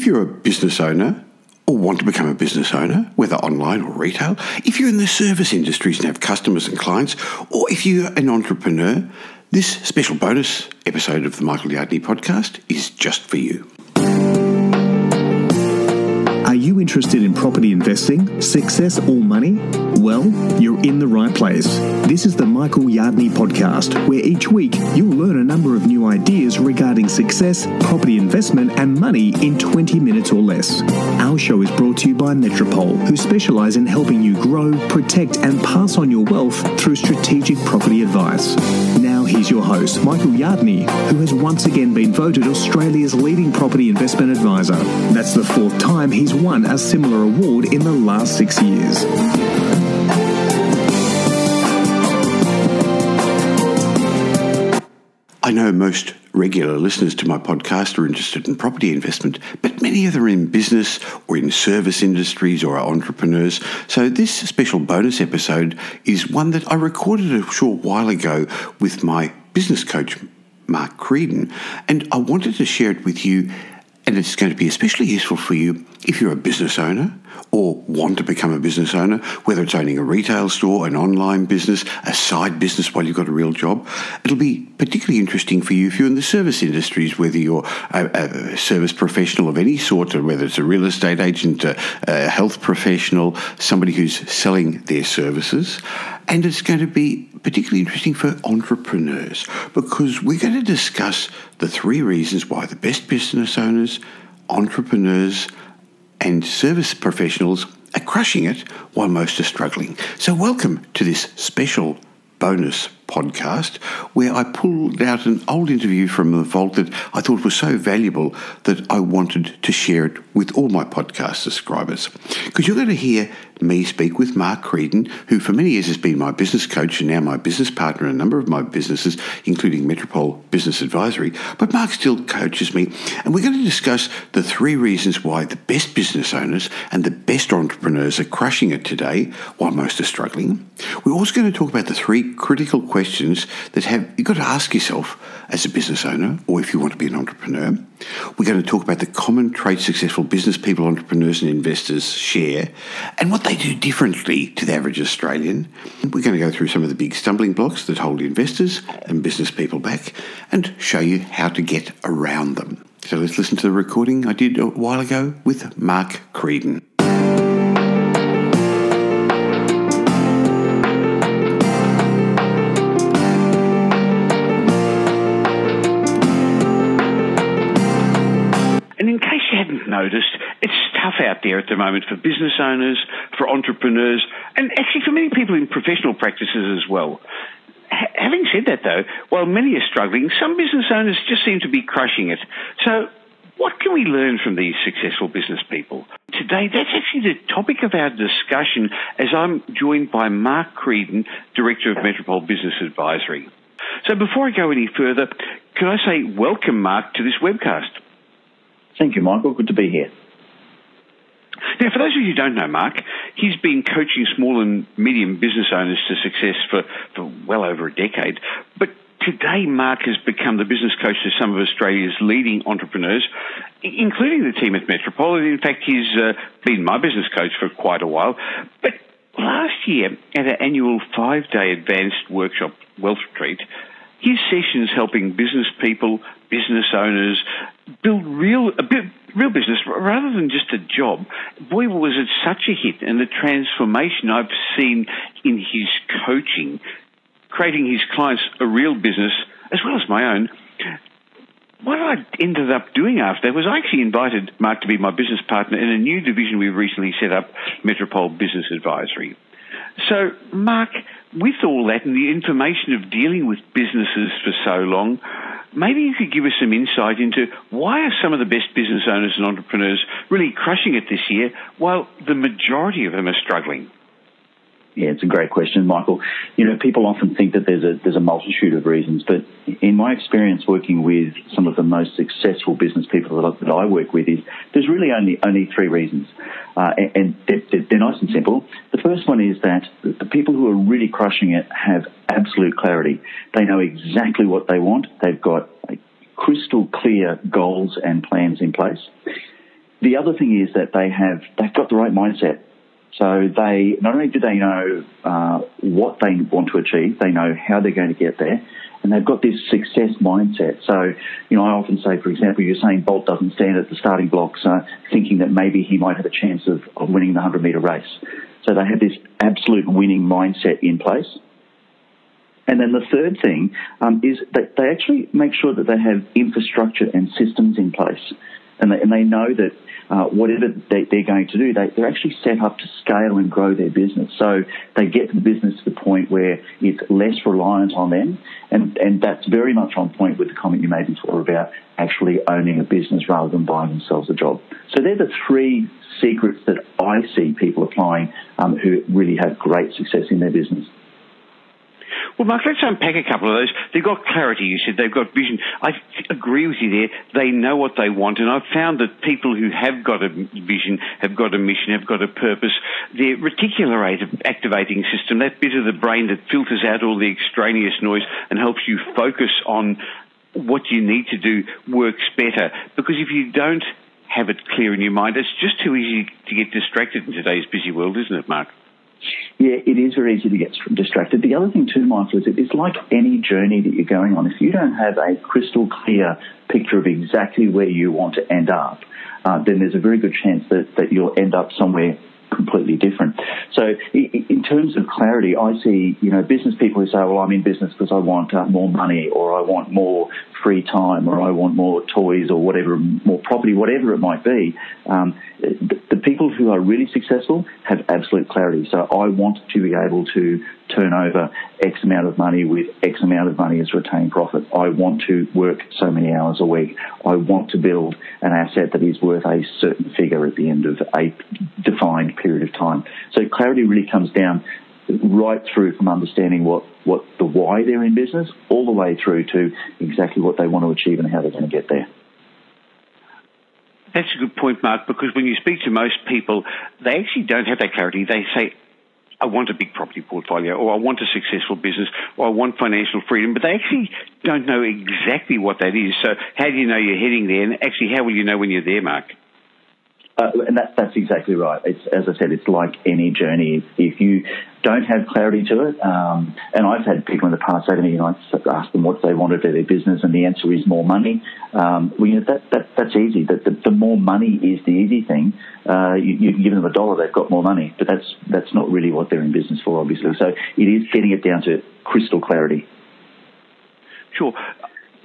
If you're a business owner or want to become a business owner, whether online or retail, if you're in the service industries and have customers and clients, or if you're an entrepreneur, this special bonus episode of the Michael Yardney podcast is just for you. Are you interested in property investing, success or money? Well, you're in the right place. This is the Michael Yardney podcast, where each week you'll learn a number of new ideas regarding success, property investment and money in 20 minutes or less. Our show is brought to you by Metropole, who specialise in helping you grow, protect and pass on your wealth through strategic property advice. Now here's your host, Michael Yardney, who has once again been voted Australia's leading property investment advisor. That's the fourth time he's won a similar award in the last 6 years. I know most regular listeners to my podcast are interested in property investment, but many of them are in business or in service industries or are entrepreneurs. So this special bonus episode is one that I recorded a short while ago with my business coach, Mark Creedon, and I wanted to share it with you. And it's going to be especially useful for you if you're a business owner or want to become a business owner, whether it's owning a retail store, an online business, a side business while you've got a real job. It'll be particularly interesting for you if you're in the service industries, whether you're a service professional of any sort, or whether it's a real estate agent, a health professional, somebody who's selling their services. And it's going to be particularly interesting for entrepreneurs, because we're going to discuss the three reasons why the best business owners, entrepreneurs and service professionals are crushing it while most are struggling. So welcome to this special bonus podcast, where I pulled out an old interview from the vault that I thought was so valuable that I wanted to share it with all my podcast subscribers. Because you're going to hear me speak with Mark Creedon, who for many years has been my business coach and now my business partner in a number of my businesses, including Metropole Business Advisory. But Mark still coaches me, and we're going to discuss the three reasons why the best business owners and the best entrepreneurs are crushing it today while most are struggling. We're also going to talk about the three critical questions that you've got to ask yourself as a business owner, or if you want to be an entrepreneur. We're going to talk about the common traits successful business people, entrepreneurs and investors share, and what they do differently to the average Australian. We're going to go through some of the big stumbling blocks that hold investors and business people back, and show you how to get around them. So let's listen to the recording I did a while ago with Mark Creedon. Noticed, it's tough out there at the moment for business owners, for entrepreneurs, and actually for many people in professional practices as well. Having said that, though, while many are struggling, some business owners just seem to be crushing it. So what can we learn from these successful business people? Today, that's actually the topic of our discussion, as I'm joined by Mark Creedon, Director of Metropole Business Advisory. So before I go any further, can I say welcome, Mark, to this webcast. Thank you, Michael. Good to be here. Now, for those of you who don't know Mark, he's been coaching small and medium business owners to success for well over a decade. But today, Mark has become the business coach to some of Australia's leading entrepreneurs, including the team at Metropole. In fact, he's been my business coach for quite a while. But last year, at our annual 5-day advanced workshop, Wealth Retreat, his sessions helping business people, business owners, build real business rather than just a job. Boy, was it such a hit, and the transformation I've seen in his coaching, creating his clients a real business as well as my own. What I ended up doing after that was I actually invited Mark to be my business partner in a new division we've recently set up, Metropole Business Advisory. So, Mark, with all that and the information of dealing with businesses for so long, maybe you could give us some insight into why are some of the best business owners and entrepreneurs really crushing it this year while the majority of them are struggling? Yeah, it's a great question, Michael. You know, people often think that there's a multitude of reasons, but in my experience working with some of the most successful business people that I work with, is there's really only three reasons, and they're nice and simple. The first one is that the people who are really crushing it have absolute clarity. They know exactly what they want. They've got crystal clear goals and plans in place. The other thing is that they've got the right mindset. So they not only do they know what they want to achieve, they know how they're going to get there, and they've got this success mindset. So, you know, I often say, for example, Usain Bolt doesn't stand at the starting blocks thinking that maybe he might have a chance of winning the 100-metre race. So they have this absolute winning mindset in place. And then the third thing is that they actually make sure that they have infrastructure and systems in place. And they know that whatever they're going to do, they're actually set up to scale and grow their business. So they get the business to the point where it's less reliant on them. And that's very much on point with the comment you made before about actually owning a business rather than buying themselves a job. So they're the three secrets that I see people applying who really have great success in their business. Well, Mark, let's unpack a couple of those. They've got clarity, you said. They've got vision. I agree with you there. They know what they want. And I've found that people who have got a vision, have got a mission, have got a purpose, their reticular activating system, that bit of the brain that filters out all the extraneous noise and helps you focus on what you need to do, works better. Because if you don't have it clear in your mind, it's just too easy to get distracted in today's busy world, isn't it, Mark? Yeah, it is very easy to get distracted. The other thing too, Michael, is it's like any journey that you're going on. If you don't have a crystal clear picture of exactly where you want to end up, then there's a very good chance that you'll end up somewhere completely different. So in terms of clarity, I see, you know, business people who say, well, I'm in business because I want more money, or I want more free time, or I want more toys, or whatever, more property, whatever it might be. The people who are really successful have absolute clarity. So I want to be able to turn over X amount of money with X amount of money as retained profit. I want to work so many hours a week. I want to build an asset that is worth a certain figure at the end of a defined period of time. So clarity really comes down right through from understanding what the why they're in business, all the way through to exactly what they want to achieve and how they're going to get there. That's a good point, Mark, because when you speak to most people, they actually don't have that clarity. They say, I want a big property portfolio, or I want a successful business, or I want financial freedom, but they actually don't know exactly what that is. So how do you know you're heading there? And actually, how will you know when you're there, Mark? And that's exactly right. It's, as I said, it's like any journey. If you don't have clarity to it, and I've had people in the past say to me, you know, I asked them what they wanted for their business, and the answer is more money. Well, you know, that's easy. The more money is the easy thing. You can give them $1, they've got more money, but that's not really what they're in business for, obviously. So it is getting it down to crystal clarity. Sure.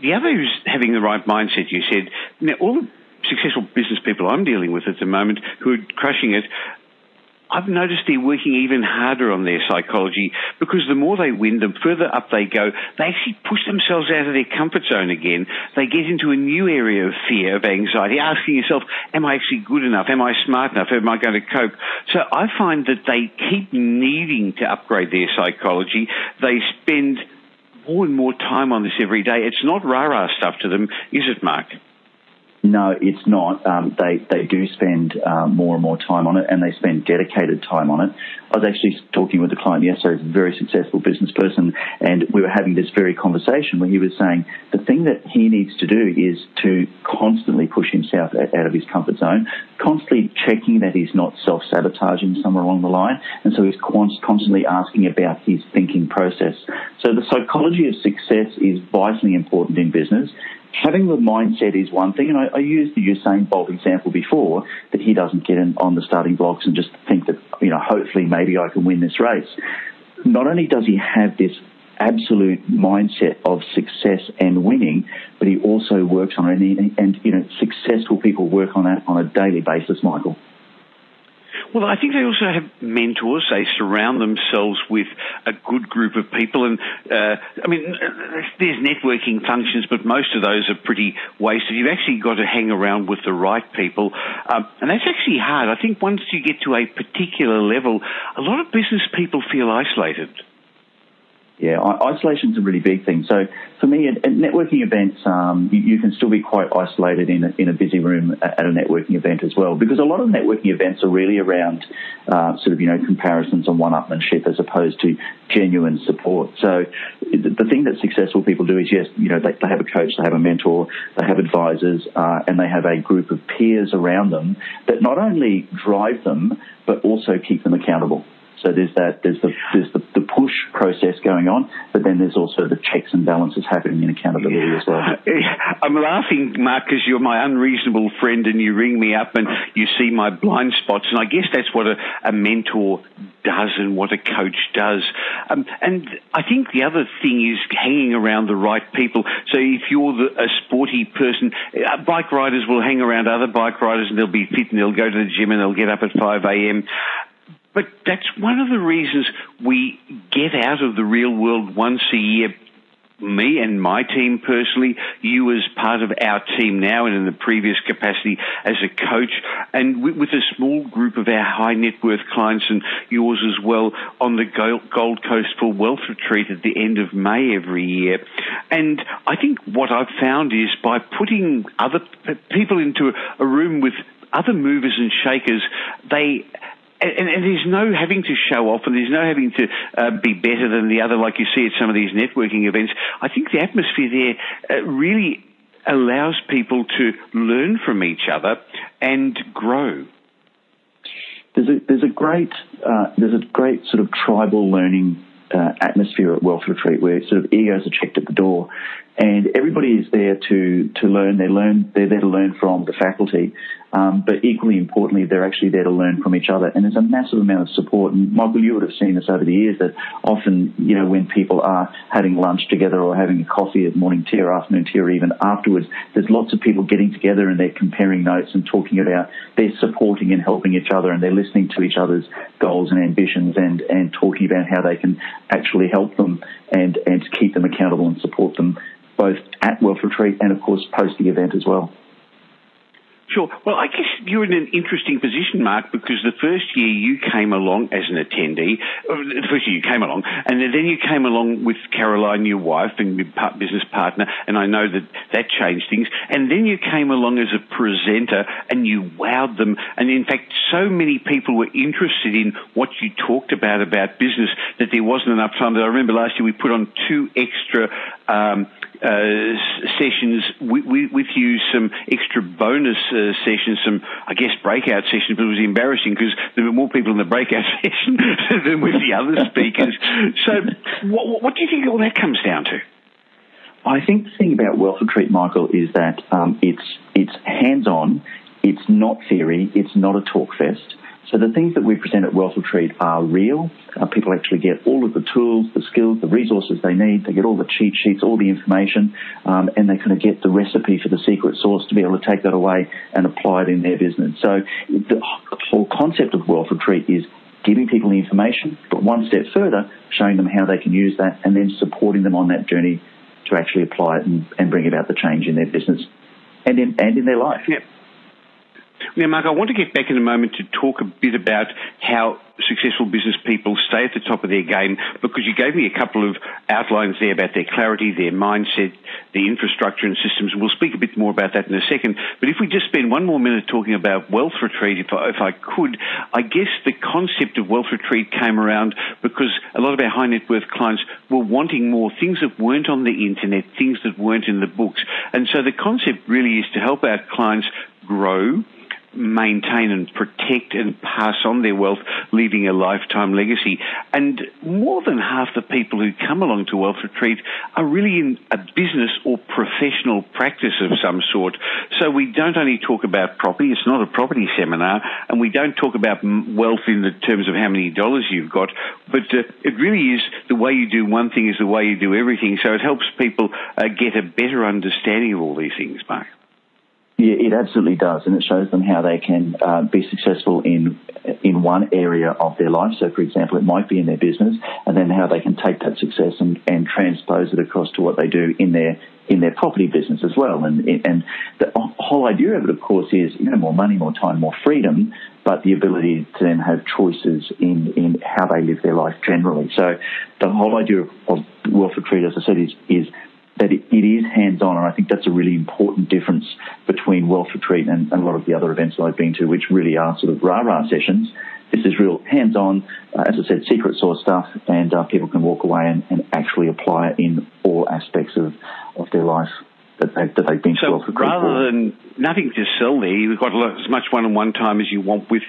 The other is having the right mindset. You said now all the successful business people I'm dealing with at the moment who are crushing it, I've noticed they're working even harder on their psychology, because the more they win, the further up they go, they actually push themselves out of their comfort zone again. They get into a new area of fear, of anxiety, asking yourself, am I actually good enough? Am I smart enough? Am I going to cope? So I find that they keep needing to upgrade their psychology. They spend more and more time on this every day. It's not rah-rah stuff to them, is it, Mark? No, it's not. They do spend more and more time on it, and they spend dedicated time on it. I was actually talking with a client yesterday, a very successful business person, and we were having this very conversation where he was saying the thing that he needs to do is to constantly push himself out of his comfort zone, constantly checking that he's not self-sabotaging somewhere along the line, and so he's constantly asking about his thinking process. So the psychology of success is vitally important in business. Having the mindset is one thing, and I used the Usain Bolt example before, that he doesn't get in on the starting blocks and just think that, you know, hopefully maybe I can win this race. Not only does he have this absolute mindset of success and winning, but he also works on it, and you know, successful people work on that on a daily basis, Michael. Well, I think they also have mentors. They surround themselves with a good group of people. And, I mean, there's networking functions, but most of those are pretty wasted. You've actually got to hang around with the right people. And that's actually hard. I think once you get to a particular level, a lot of business people feel isolated. Yeah, isolation's a really big thing. So for me, at networking events, you can still be quite isolated in a busy room at a networking event as well, because a lot of networking events are really around comparisons and one-upmanship as opposed to genuine support. So the thing that successful people do is, yes, they have a coach, they have a mentor, they have advisors, and they have a group of peers around them that not only drive them but also keep them accountable. So there's the push process going on, but then there's also the checks and balances happening in accountability as well. I'm laughing, Mark, because you're my unreasonable friend and you ring me up and you see my blind spots. And I guess that's what a mentor does and what a coach does. And I think the other thing is hanging around the right people. So if you're a sporty person, bike riders will hang around other bike riders and they'll be fit and they'll go to the gym and they'll get up at 5 a.m., but that's one of the reasons we get out of the real world once a year, me and my team personally, you as part of our team now and in the previous capacity as a coach, and with a small group of our high net worth clients and yours as well on the Gold Coast for Wealth Retreat at the end of May every year. And I think what I've found is by putting other people into a room with other movers and shakers, and there's no having to show off and there's no having to be better than the other like you see at some of these networking events. I think the atmosphere there really allows people to learn from each other and grow. There's a great sort of tribal learning atmosphere at Wealth Retreat where sort of egos are checked at the door and everybody is there to learn. They're there to learn from the faculty, but equally importantly, they're actually there to learn from each other. And there's a massive amount of support. And Michael, you would have seen this over the years that often, when people are having lunch together or having a coffee at morning tea or afternoon tea or even afterwards, there's lots of people getting together and they're comparing notes and talking about they're supporting and helping each other and they're listening to each other's goals and ambitions and talking about how they can actually help them and keep them accountable and support them both at Wealth Retreat and, of course, post the event as well. Sure. Well, I guess you're in an interesting position, Mark, because the first year you came along as an attendee, and then you came along with Caroline, your wife and your business partner, and I know that changed things. And then you came along as a presenter and you wowed them. And in fact, so many people were interested in what you talked about business, that there wasn't enough time. That I remember last year we put on 2 extra sessions with you, some extra bonus sessions, some, I guess, breakout sessions, but it was embarrassing because there were more people in the breakout session than with the other speakers. So what do you think all that comes down to? I think the thing about Wealth Retreat, Michael, is that it's hands-on, it's not theory, it's not a talk fest. So the things that we present at Wealth Retreat are real. People actually get all of the tools, the skills, the resources they need. They get all the cheat sheets, all the information, and they kind of get the recipe for the secret sauce to be able to take that away and apply it in their business. So the whole concept of Wealth Retreat is giving people the information, but one step further, showing them how they can use that and then supporting them on that journey to actually apply it and bring about the change in their business and in their life. Yep. Now, Mark, I want to get back in a moment to talk a bit about how successful business people stay at the top of their game, because you gave me a couple of outlines there about their clarity, their mindset, the infrastructure and systems. We'll speak a bit more about that in a second. But if we just spend one more minute talking about Wealth Retreat, if I could, I guess the concept of Wealth Retreat came around because a lot of our high net worth clients were wanting more, things that weren't on the internet, things that weren't in the books. And so the concept really is to help our clients grow, maintain and protect and pass on their wealth, leaving a lifetime legacy. And more than half the people who come along to Wealth Retreat are really in a business or professional practice of some sort. So we don't only talk about property, it's not a property seminar, and we don't talk about wealth in the terms of how many dollars you've got, but it really is the way you do one thing is the way you do everything. So it helps people get a better understanding of all these things, Mark. Yeah, it absolutely does, and it shows them how they can be successful in one area of their life. So, for example, it might be in their business, and then how they can take that success and transpose it across to what they do in their property business as well. And the whole idea of it, of course, is more money, more time, more freedom, but the ability to then have choices in how they live their life generally. So the whole idea of Wealth Retreat, as I said, is that it is hands-on, and I think that's a really important difference between Wealth Retreat and a lot of the other events that I've been to, which really are sort of rah-rah sessions. This is real hands-on, as I said, secret sauce stuff, and people can walk away and actually apply it in all aspects of their life that they've been to Wealth Retreat. So rather than nothing to sell there, you've got as much one-on-one time as you want with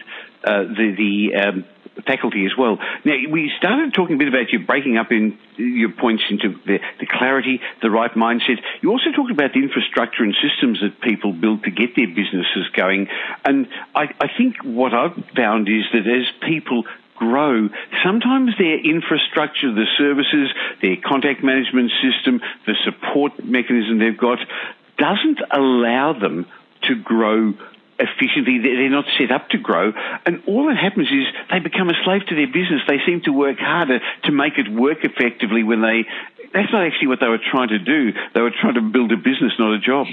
the faculty as well. Now, we started talking a bit about you breaking up in your points into the clarity, the right mindset. You also talked about the infrastructure and systems that people build to get their businesses going. And I think what I've found is that as people grow, sometimes their infrastructure, the services, their contact management system, the support mechanism they've got doesn't allow them to grow efficiently. They're not set up to grow, and all that happens is they become a slave to their business. They seem to work harder to make it work effectively when that's not actually what they were trying to do. They were trying to build a business, not a job.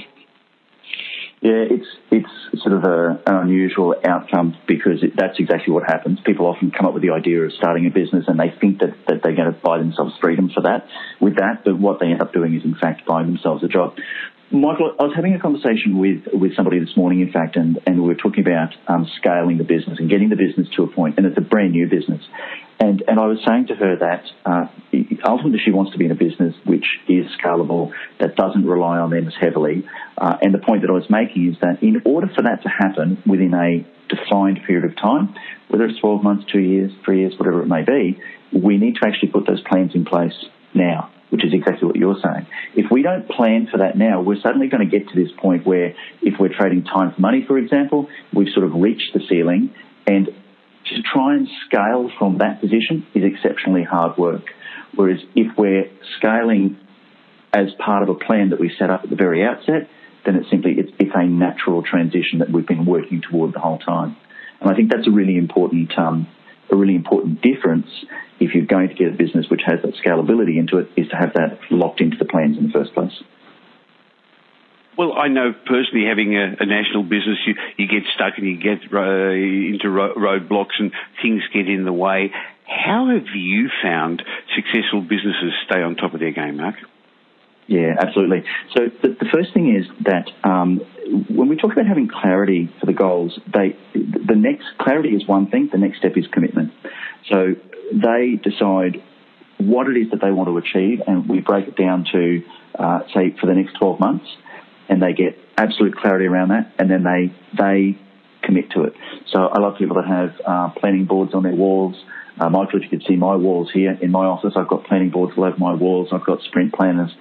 Yeah, it's sort of an unusual outcome, because that's exactly what happens. People often come up with the idea of starting a business and they think that they're going to buy themselves freedom for that, with that, but what they end up doing is in fact buying themselves a job. Michael, I was having a conversation with somebody this morning, in fact, and we were talking about scaling the business and getting the business to a point, and it's a brand new business. And I was saying to her that ultimately she wants to be in a business which is scalable, that doesn't rely on them as heavily. And the point that I was making is that in order for that to happen within a defined period of time, whether it's 12 months, 2 years, 3 years, whatever it may be, we need to actually put those plans in place now, which is exactly what you're saying. If we don't plan for that now, we're suddenly going to get to this point where, if we're trading time for money, for example, we've sort of reached the ceiling, and to try and scale from that position is exceptionally hard work. Whereas if we're scaling as part of a plan that we set up at the very outset, then it's a natural transition that we've been working toward the whole time. And I think that's a really important difference if you're going to get a business which has that scalability into it, is to have that locked into the plans in the first place. Well, I know personally, having a national business, you get stuck and you get into roadblocks and things get in the way. How have you found successful businesses stay on top of their game, Mark? Yeah, absolutely. So the first thing is that when we talk about having clarity for the goals, clarity is one thing. The next step is commitment. So they decide what it is that they want to achieve, and we break it down to, say, for the next 12 months, and they get absolute clarity around that, and then they commit to it. So I love people that have planning boards on their walls. Michael, if you could see my walls here in my office, I've got planning boards all over my walls. I've got sprint planners,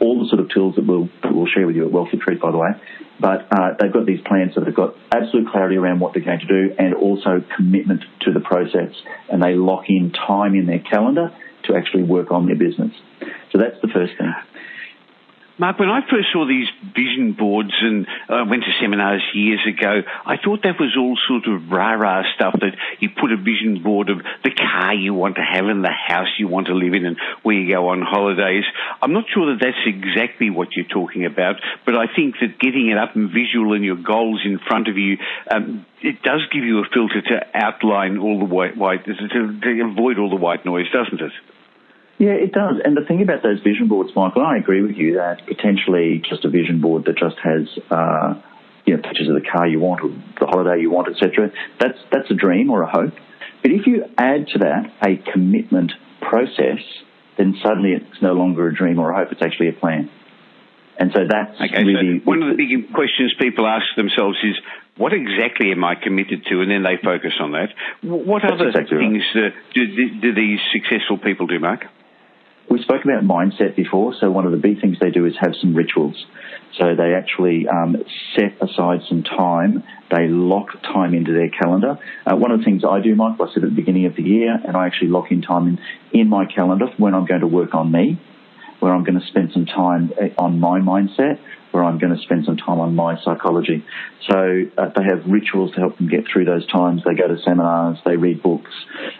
all the sort of tools that we'll share with you at Wealth Retreat, by the way. But they've got these plans, so they've got absolute clarity around what they're going to do, and also commitment to the process. And they lock in time in their calendar to actually work on their business. So that's the first thing. Mark, when I first saw these vision boards and I went to seminars years ago, I thought that was all sort of rah-rah stuff, that you put a vision board of the car you want to have and the house you want to live in and where you go on holidays. I'm not sure that that's exactly what you're talking about, but I think that getting it up and visual and your goals in front of you, it does give you a filter to outline all the white to avoid all the white noise, doesn't it? Yeah, it does. And the thing about those vision boards, Michael, I agree with you that potentially just a vision board that just has pictures of the car you want or the holiday you want, etc., that's a dream or a hope. But if you add to that a commitment process, then suddenly it's no longer a dream or a hope. It's actually a plan. And so that's really... So one of the big questions people ask themselves is, what exactly am I committed to? And then they focus on that. What other things do these successful people do, Mark? We spoke about mindset before, so one of the big things they do is have some rituals. So they actually set aside some time. They lock time into their calendar. One of the things I do, Michael, I said at the beginning of the year, and I actually lock in time in my calendar when I'm going to work on me, where I'm going to spend some time on my mindset, where I'm going to spend some time on my psychology. So they have rituals to help them get through those times. They go to seminars, they read books.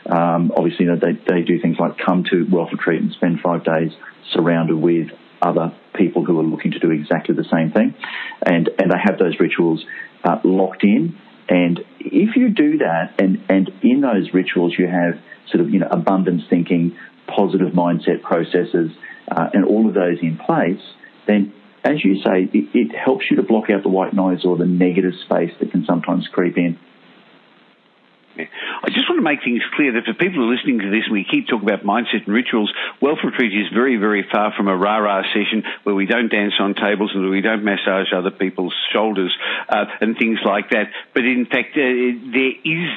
Obviously, they do things like come to Wealth Retreat and spend 5 days surrounded with other people who are looking to do exactly the same thing. And they have those rituals locked in. And if you do that, and in those rituals you have sort of, you know, abundance thinking, positive mindset processes, and all of those in place, then, as you say, it helps you to block out the white noise or the negative space that can sometimes creep in. I just want to make things clear that for people who are listening to this, and we keep talking about mindset and rituals, Wealth Retreat is very, very far from a rah-rah session where we don't dance on tables and we don't massage other people's shoulders and things like that. But in fact, there is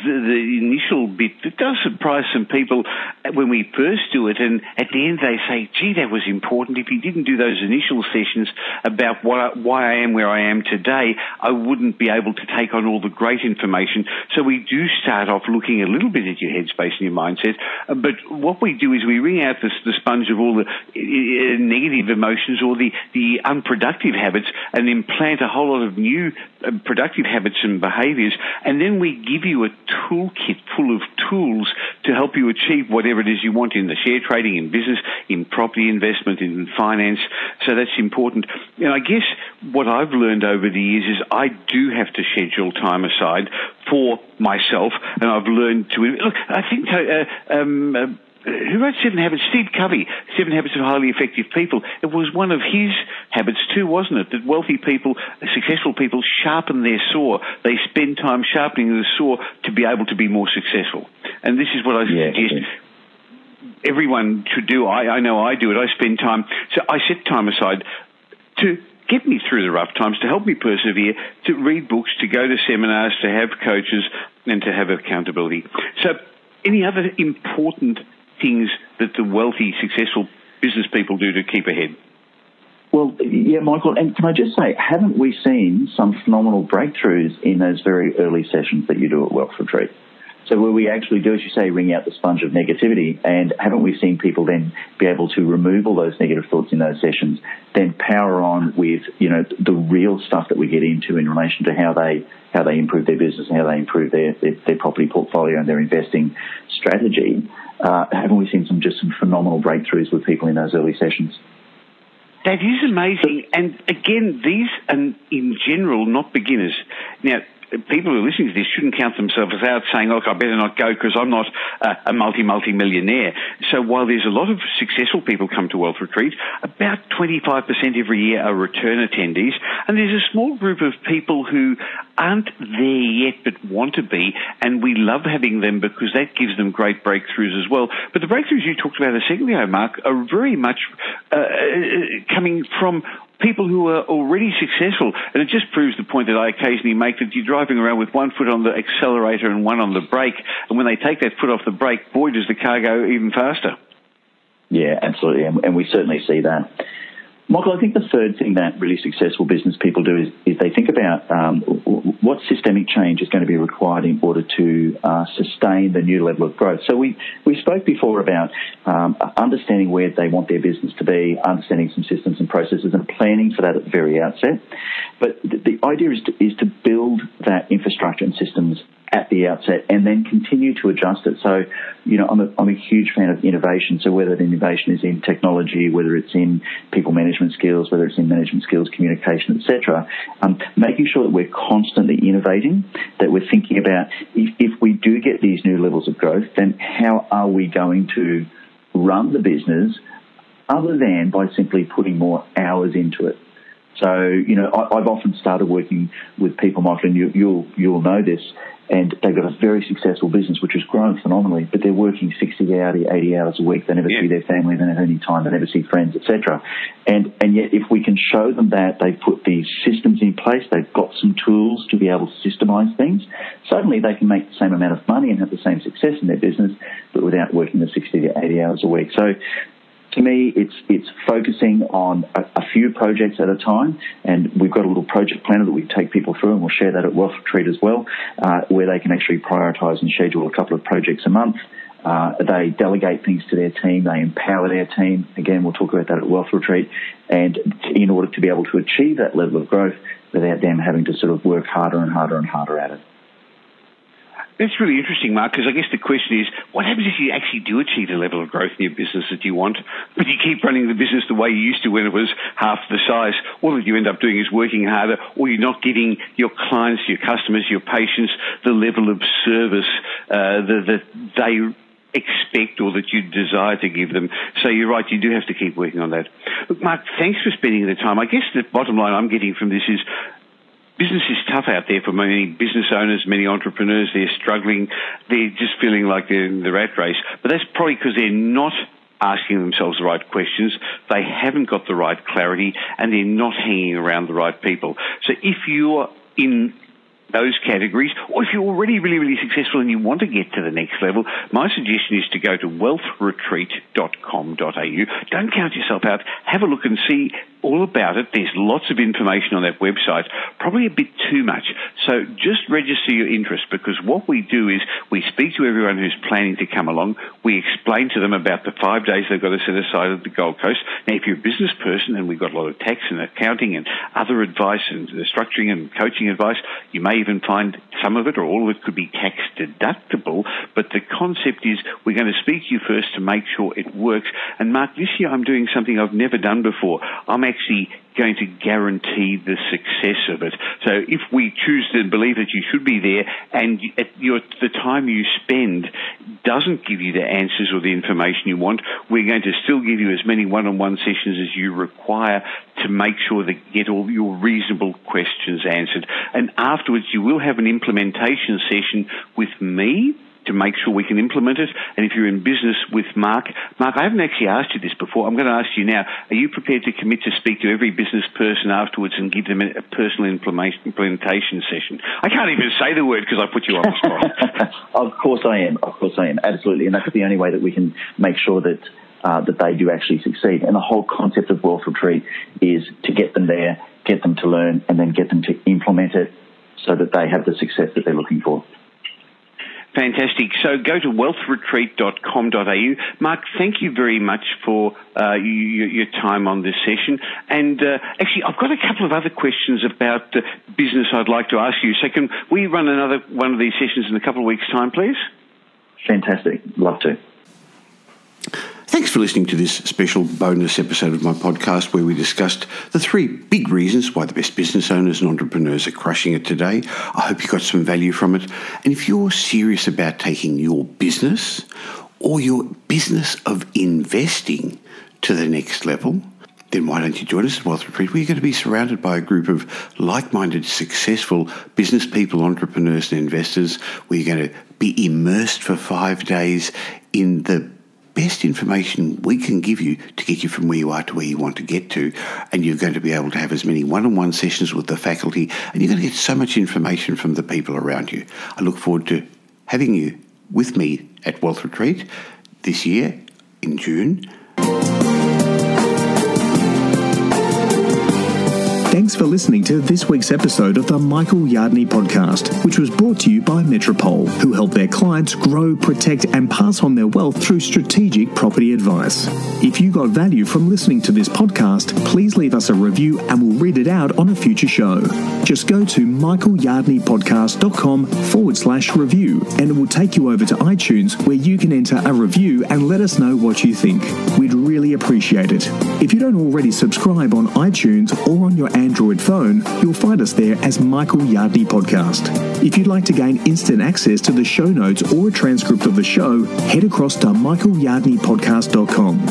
the initial bit that does surprise some people when we first do it, and at the end they say, gee, that was important. If you didn't do those initial sessions about why I am where I am today, I wouldn't be able to take on all the great information. So we do start off looking a little bit at your headspace and your mindset, but what we do is we wring out the sponge of all the negative emotions or the unproductive habits, and implant a whole lot of new productive habits and behaviours, and then we give you a toolkit full of tools to help you achieve whatever it is you want in the share trading, in business, in property investment, in finance. So that's important. And I guess what I've learned over the years is I do have to schedule time aside for myself, and I've learned to look. I think who wrote Seven Habits? Steve Covey, Seven Habits of Highly Effective People. It was one of his habits too, wasn't it? That wealthy people, successful people, sharpen their saw. They spend time sharpening the saw to be able to be more successful. And this is what I suggest. Yeah. Everyone should do. I know I do it. I spend time. So I set time aside to get me through the rough times, to help me persevere, to read books, to go to seminars, to have coaches, and to have accountability. So any other important things that the wealthy, successful business people do to keep ahead? Well, yeah, Michael, and can I just say, haven't we seen some phenomenal breakthroughs in those very early sessions that you do at Wealth Retreat? So where we actually do, as you say, wring out the sponge of negativity, and haven't we seen people then be able to remove all those negative thoughts in those sessions, then power on with, you know, the real stuff that we get into in relation to how they improve their business and how they improve their property portfolio and their investing strategy. Haven't we seen some phenomenal breakthroughs with people in those early sessions? That is amazing. And again, these are in general not beginners. Now, people who are listening to this shouldn't count themselves out saying, look, I better not go because I'm not a multi-millionaire. So while there's a lot of successful people come to Wealth Retreat, about 25% every year are return attendees. And there's a small group of people who aren't there yet but want to be, and we love having them because that gives them great breakthroughs as well. But the breakthroughs you talked about a second ago, Mark, are very much coming from people who are already successful. And it just proves the point that I occasionally make, that you're driving around with one foot on the accelerator and one on the brake. And when they take that foot off the brake, boy, does the car go even faster. Yeah, absolutely. And we certainly see that. Michael, I think the third thing that really successful business people do is they think about what systemic change is going to be required in order to sustain the new level of growth. So we spoke before about understanding where they want their business to be, understanding some systems and processes, and planning for that at the very outset. But the idea is to build that infrastructure and systems at the outset, and then continue to adjust it. So, you know, I'm a huge fan of innovation. So whether the innovation is in technology, whether it's in people management skills, whether it's in management skills, communication, etc., making sure that we're constantly innovating, that we're thinking about if we do get these new levels of growth, then how are we going to run the business other than by simply putting more hours into it? So, you know, I've often started working with people, Michael, and you'll know this, and they've got a very successful business, which has grown phenomenally, but they're working 60, 80 hours a week. They never see their family. They don't have any time. They never see friends, etc. And yet, if we can show them that they've put these systems in place, they've got some tools to be able to systemize things, suddenly they can make the same amount of money and have the same success in their business, but without working the 60 to 80 hours a week. So, to me, it's focusing on a few projects at a time, and we've got a little project planner that we take people through, and we'll share that at Wealth Retreat as well, where they can actually prioritise and schedule a couple of projects a month. They delegate things to their team. They empower their team. Again, we'll talk about that at Wealth Retreat. And in order to be able to achieve that level of growth without them having to sort of work harder and harder and harder at it. That's really interesting, Mark, because I guess the question is, what happens if you actually do achieve the level of growth in your business that you want, but you keep running the business the way you used to when it was half the size? All that you end up doing is working harder, or you're not getting your clients, your customers, your patients, the level of service that they expect or that you desire to give them. So you're right, you do have to keep working on that. Look, Mark, thanks for spending the time. I guess the bottom line I'm getting from this is, business is tough out there for many business owners, many entrepreneurs. They're struggling. They're just feeling like they're in the rat race. But that's probably because they're not asking themselves the right questions. They haven't got the right clarity, and they're not hanging around the right people. So if you're in those categories, or if you're already really, really successful and you want to get to the next level, my suggestion is to go to wealthretreat.com.au. Don't count yourself out. Have a look and see all about it. There's lots of information on that website, probably a bit too much. So just register your interest, because what we do is we speak to everyone who's planning to come along. We explain to them about the 5 days they've got to set aside at the Gold Coast. Now, if you're a business person, and we've got a lot of tax and accounting and other advice and structuring and coaching advice, you may even find some of it or all of it could be tax deductible. But the concept is we're going to speak to you first to make sure it works. And Mark, this year I'm doing something I've never done before. I'm actually going to guarantee the success of it. So if we choose to believe that you should be there, and the time you spend doesn't give you the answers or the information you want, we're going to still give you as many one-on-one sessions as you require to make sure that you get all your reasonable questions answered. And afterwards, you will have an implementation session with me to make sure we can implement it. And if you're in business with Mark, I haven't actually asked you this before. I'm going to ask you now. Are you prepared to commit to speak to every business person afterwards and give them a personal implementation session? I can't even say the word because I put you on the spot. Of course I am. Absolutely. And that's the only way that we can make sure that they do actually succeed. And the whole concept of Wealth Retreat is to get them there, get them to learn, and then get them to implement it so that they have the success that they're looking for. Fantastic. So go to wealthretreat.com.au. Mark, thank you very much for your time on this session. And actually, I've got a couple of other questions about business I'd like to ask you. So can we run another one of these sessions in a couple of weeks' time, please? Fantastic. Love to. Thanks for listening to this special bonus episode of my podcast, where we discussed the 3 big reasons why the best business owners and entrepreneurs are crushing it today. I hope you got some value from it. And if you're serious about taking your business or your business of investing to the next level, then why don't you join us at Wealth Retreat? We're going to be surrounded by a group of like-minded, successful business people, entrepreneurs and investors. We're going to be immersed for 5 days in the best information we can give you to get you from where you are to where you want to get to, and you're going to be able to have as many one-on-one sessions with the faculty, and you're going to get so much information from the people around you. I look forward to having you with me at Wealth Retreat this year in June. Thanks for listening to this week's episode of the Michael Yardney Podcast, which was brought to you by Metropole, who help their clients grow, protect, and pass on their wealth through strategic property advice. If you got value from listening to this podcast, please leave us a review and we'll read it out on a future show. Just go to michaelyardneypodcast.com/review and it will take you over to iTunes, where you can enter a review and let us know what you think. We'd really appreciate it. If you don't already subscribe on iTunes or on your Android phone, you'll find us there as Michael Yardney Podcast. If you'd like to gain instant access to the show notes or a transcript of the show, head across to michaelyardneypodcast.com.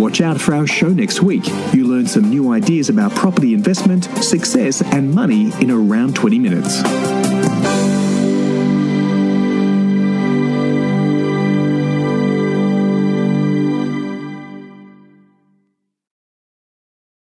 Watch out for our show next week. You learn some new ideas about property investment, success, and money in around 20 minutes.